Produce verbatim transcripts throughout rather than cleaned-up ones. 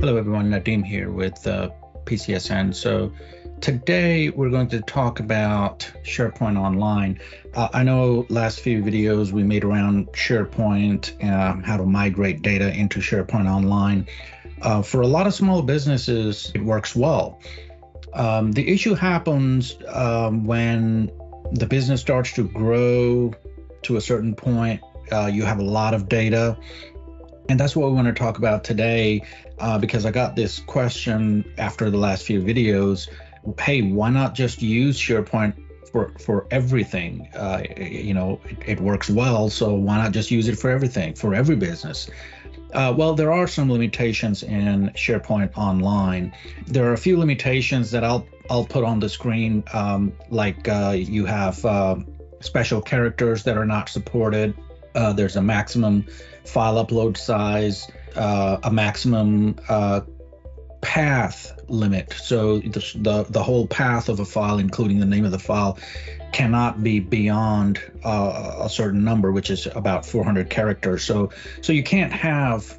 Hello everyone, Nadeem here with uh, P C S N. So today we're going to talk about SharePoint Online. Uh, I know last few videos we made around SharePoint, uh, how to migrate data into SharePoint Online. Uh, for a lot of small businesses, it works well. Um, the issue happens um, when the business starts to grow to a certain point. Uh, you have a lot of data. And that's what we want to talk about today, uh, because I got this question after the last few videos. Hey, why not just use SharePoint for, for everything? Uh, you know, it, it works well, so why not just use it for everything, for every business? Uh, well, there are some limitations in SharePoint Online. There are a few limitations that I'll, I'll put on the screen, um, like uh, you have uh, special characters that are not supported. Uh, there's a maximum file upload size, uh, a maximum uh, path limit. So the, the the whole path of a file, including the name of the file, cannot be beyond uh, a certain number, which is about four hundred characters. So so you can't have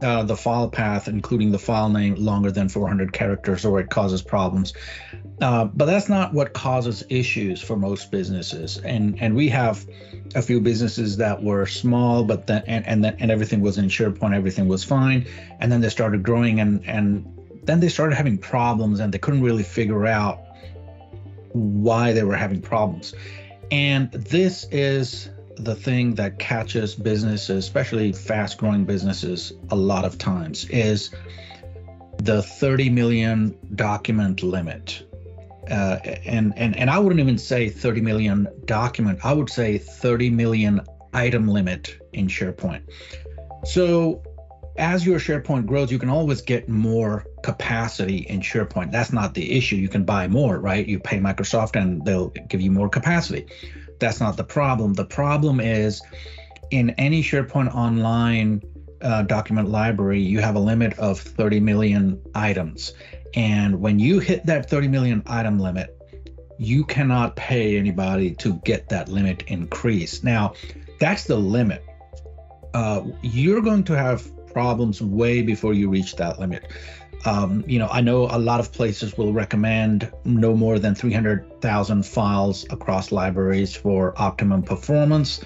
uh, the file path, including the file name, longer than four hundred characters, or it causes problems. Uh, but that's not what causes issues for most businesses, and and we have a few businesses that were small, but then and and, then, and everything was in SharePoint, everything was fine, and then they started growing, and and then they started having problems, and they couldn't really figure out why they were having problems. And this is the thing that catches businesses, especially fast-growing businesses, a lot of times, is the thirty million document limit. Uh, and, and, and I wouldn't even say thirty million document, I would say thirty million item limit in SharePoint. So as your SharePoint grows, you can always get more capacity in SharePoint. That's not the issue. You can buy more, right? You pay Microsoft and they'll give you more capacity. That's not the problem. The problem is in any SharePoint Online uh, document library, you have a limit of thirty million items. And when you hit that thirty million item limit, you cannot pay anybody to get that limit increased. Now, that's the limit. Uh, you're going to have problems way before you reach that limit. Um, you know, I know a lot of places will recommend no more than three hundred thousand files across libraries for optimum performance.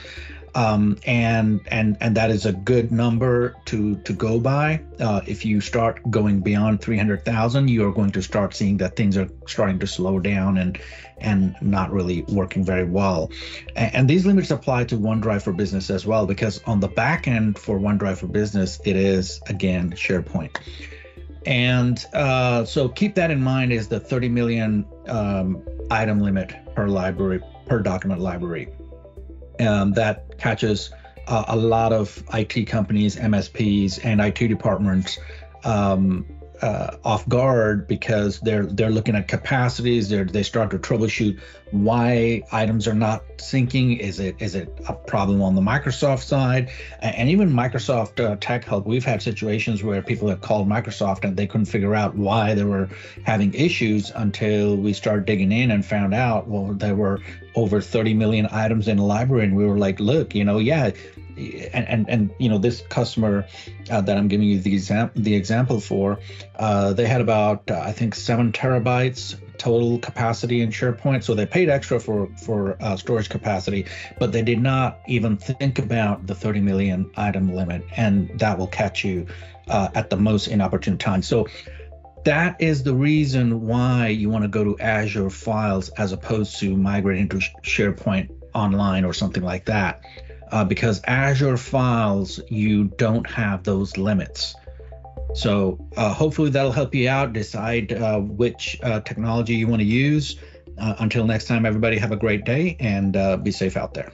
Um, and and and that is a good number to to go by. Uh, if you start going beyond three hundred thousand, you are going to start seeing that things are starting to slow down and and not really working very well. And, and these limits apply to OneDrive for Business as well, because on the back end for OneDrive for Business, it is again SharePoint. And uh, so keep that in mind, is the thirty million um, item limit per library, per document library. Um, that catches uh, a lot of I T companies, M S Ps, and I T departments um, uh, off guard, because they're they're looking at capacities. They they start to troubleshoot why items are not syncing. Is it is it a problem on the Microsoft side? And even Microsoft uh, Tech Help, we've had situations where people have called Microsoft and they couldn't figure out why they were having issues, until we started digging in and found out, well, there were over thirty million items in a library, and we were like, look, you know, yeah. And, and, and you know, this customer uh, that I'm giving you the, exam the example for, uh, they had about, uh, I think, seven terabytes total capacity in SharePoint. So they paid extra for, for uh, storage capacity, but they did not even think about the thirty million item limit. And that will catch you uh, at the most inopportune time. So that is the reason why you want to go to Azure Files as opposed to migrating to SharePoint Online or something like that. Uh, because Azure Files, you don't have those limits. So uh, hopefully that'll help you out. Decide uh, which uh, technology you want to use. Uh, until next time, everybody, have a great day and uh, be safe out there.